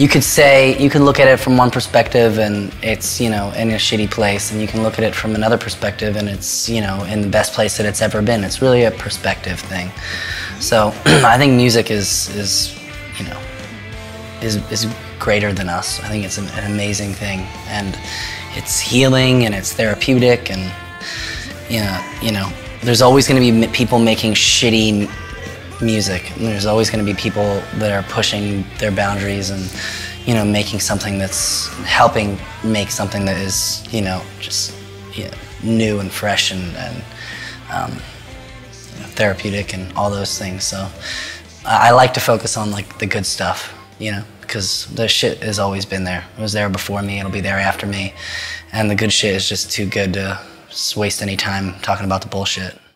you could say, you can look at it from one perspective and it's, you know, in a shitty place, and you can look at it from another perspective and it's, you know, in the best place that it's ever been. It's really a perspective thing. So I think music is greater than us. I think it's an amazing thing, and it's healing and it's therapeutic, and you know, there's always going to be people making shitty music, and there's always going to be people that are pushing their boundaries and, you know, making something that's helping make something that is, you know, just, you know, new and fresh and you know, therapeutic and all those things. So I like to focus on like the good stuff, you know, because the shit has always been there. It was there before me, it'll be there after me, and the good shit is just too good to waste any time talking about the bullshit.